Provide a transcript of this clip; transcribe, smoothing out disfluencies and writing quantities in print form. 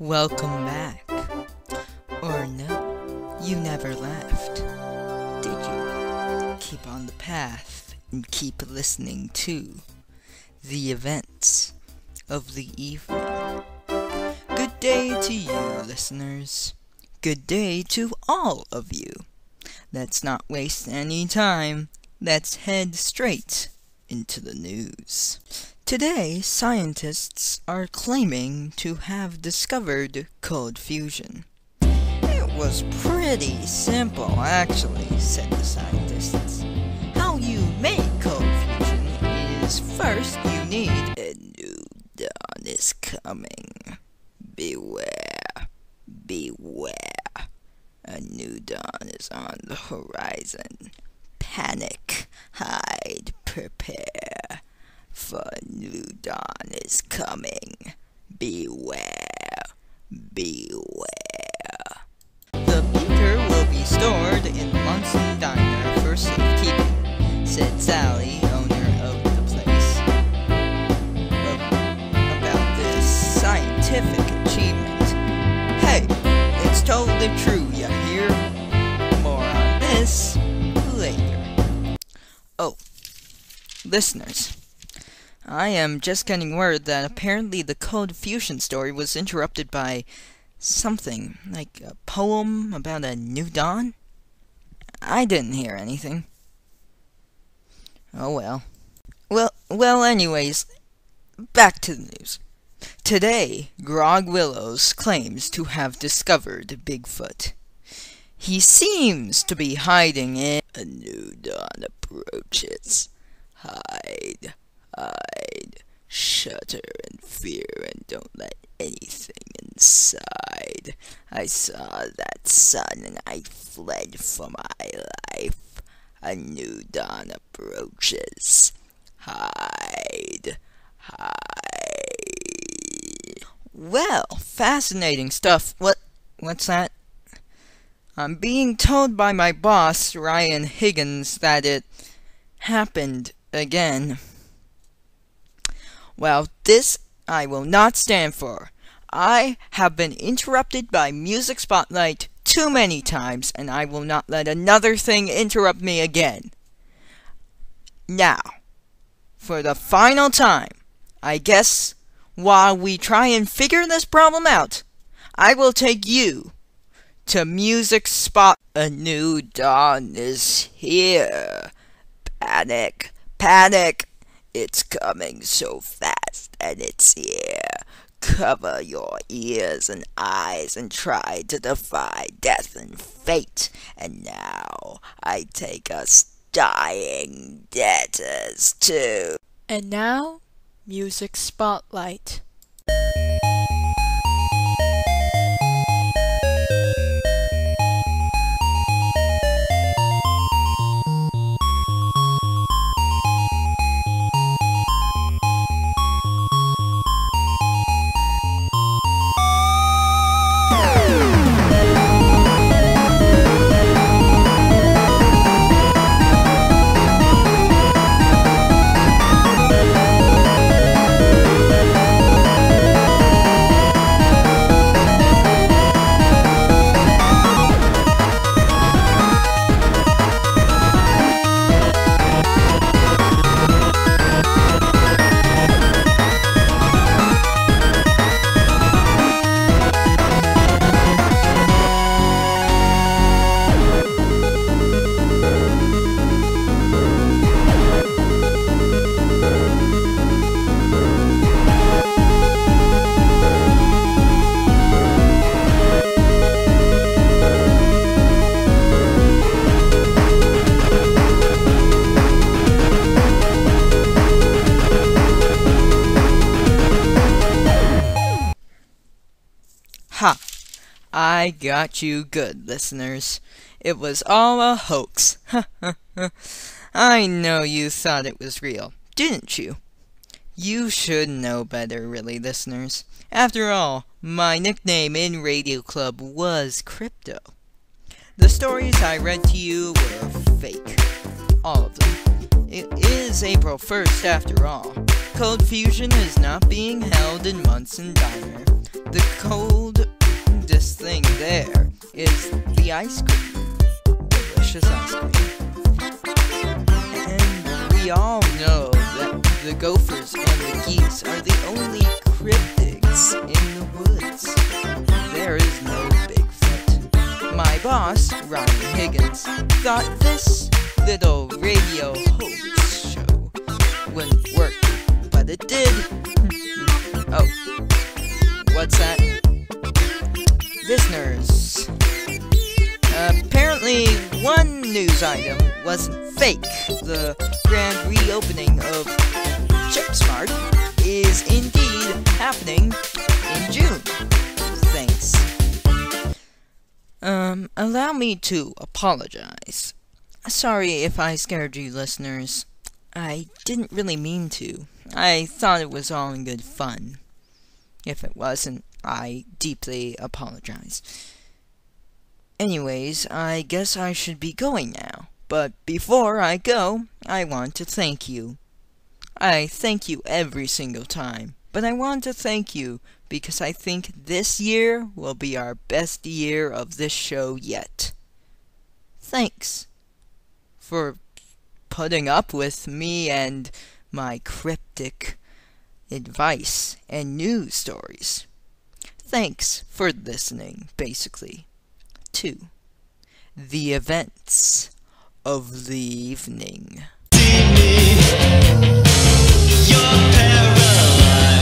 Welcome back. Or no, you never left, did you? Keep on the path and keep listening to the events of the evening. Good day to you, listeners. Good day to all of you. Let's not waste any time. Let's head straight into the news. Today, scientists are claiming to have discovered cold fusion. It was pretty simple, actually, said the scientists. How you make cold fusion is first you need a new dawn is coming. Beware, beware. A new dawn is on the horizon. Panic, hide, prepare. For new dawn is coming. Beware. Beware. The beaker will be stored in Munson Diner for safekeeping, said Sally, owner of the place. About this scientific achievement. Hey, it's totally true, you hear? More on this later. Oh, listeners. I am just getting word that apparently the cold fusion story was interrupted by something, like a poem about a new dawn? I didn't hear anything. Oh well. Well, anyways, back to the news. Today, Grog Willows claims to have discovered Bigfoot. He seems to be hiding in... A new dawn approaches. Hide. Hide, shudder in fear, and don't let anything inside. I saw that sun and I fled for my life. A new dawn approaches. Hide, hide. Well, fascinating stuff. What's that? I'm being told by my boss, Ryan Higgins, that it happened again. Well, this I will not stand for. I have been interrupted by Music Spotlight too many times, and I will not let another thing interrupt me again. Now, for the final time, I guess, while we try and figure this problem out, I will take you to Music Spot. A new dawn is here. Panic, panic. It's coming so fast, and it's here. Cover your ears and eyes and try to defy death and fate. And now I take us dying debtors too. And now, Music Spotlight. I got you good, listeners. It was all a hoax. I know you thought it was real, didn't you? You should know better, really, listeners. After all, my nickname in Radio Club was Crypto. The stories I read to you were fake. All of them. It is April 1st, after all. Cold fusion is not being held in Munson Diner. The cold there is the ice cream. Delicious ice cream. And we all know that the gophers and the geese are the only cryptids in the woods. There is no Bigfoot. My boss, Ronnie Higgins, thought this little radio hoax show wouldn't work, but it did. Oh, what's that? Listeners, apparently one news item wasn't fake. The grand reopening of ChipSmart is indeed happening in June. Thanks. Allow me to apologize. Sorry if I scared you, listeners. I didn't really mean to. I thought it was all in good fun. If it wasn't, I deeply apologize. Anyways, I guess I should be going now. But before I go, I want to thank you. I thank you every single time. But I want to thank you because I think this year will be our best year of this show yet. Thanks for putting up with me and my cryptic advice and news stories. Thanks for listening, basically, to the events of the evening. See me, you're paralyzed.